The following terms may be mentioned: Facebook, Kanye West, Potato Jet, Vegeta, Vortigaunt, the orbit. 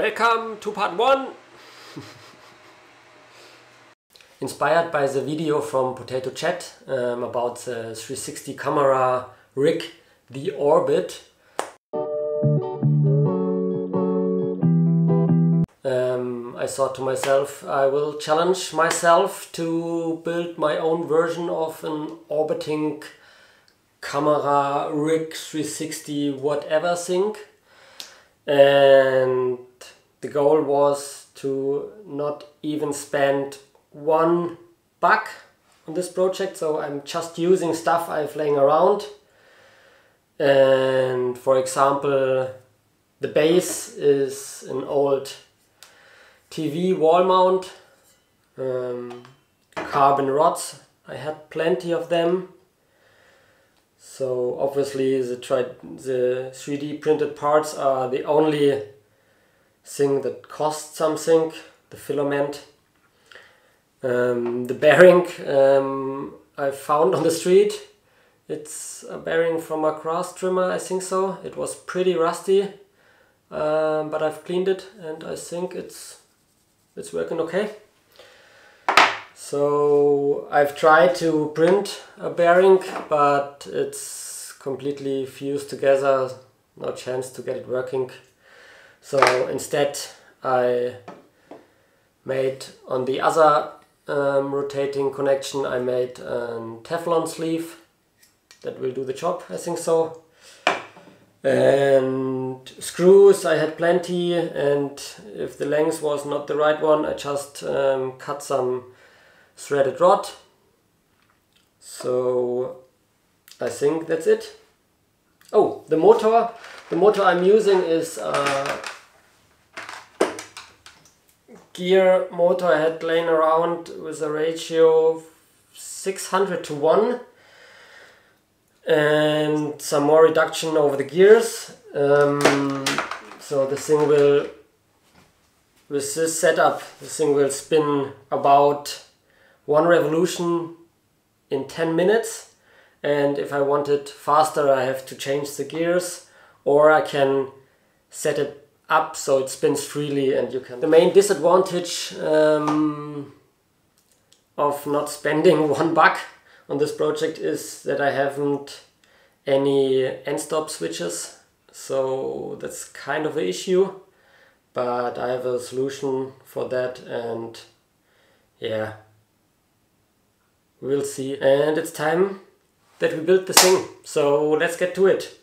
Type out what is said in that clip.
Welcome to part 1! Inspired by the video from Potato Jet about the 360 camera rig, the Orbit. I thought to myself, I will challenge myself to build my own version of an orbiting camera rig, 360 whatever thing. And the goal was to not even spend $1 on this project, so I'm just using stuff I've laying around. And for example, the base is an old TV wall mount, carbon rods, I had plenty of them. So obviously the 3D printed parts are the only thing that costs something, the filament. The bearing I found on the street. It's a bearing from a grass trimmer, I think so. It was pretty rusty, but I've cleaned it and I think it's working okay. So I've tried to print a bearing, but it's completely fused together, no chance to get it working. So instead I made, on the other rotating connection, I made a Teflon sleeve that will do the job, I think so. And screws I had plenty, and if the length was not the right one, I just cut some threaded rod. So I think that's it. Oh, the motor. The motor I'm using is a gear motor I had laying around with a ratio 600:1 and some more reduction over the gears. So the thing will, with this setup, the thing will spin about 1 revolution in 10 minutes, and if I want it faster I have to change the gears, or I can set it up so it spins freely and you can... The main disadvantage of not spending $1 on this project is that I haven't any end stop switches, so that's kind of an issue, but I have a solution for that, and yeah, we'll see. And it's time that we build the thing, so let's get to it.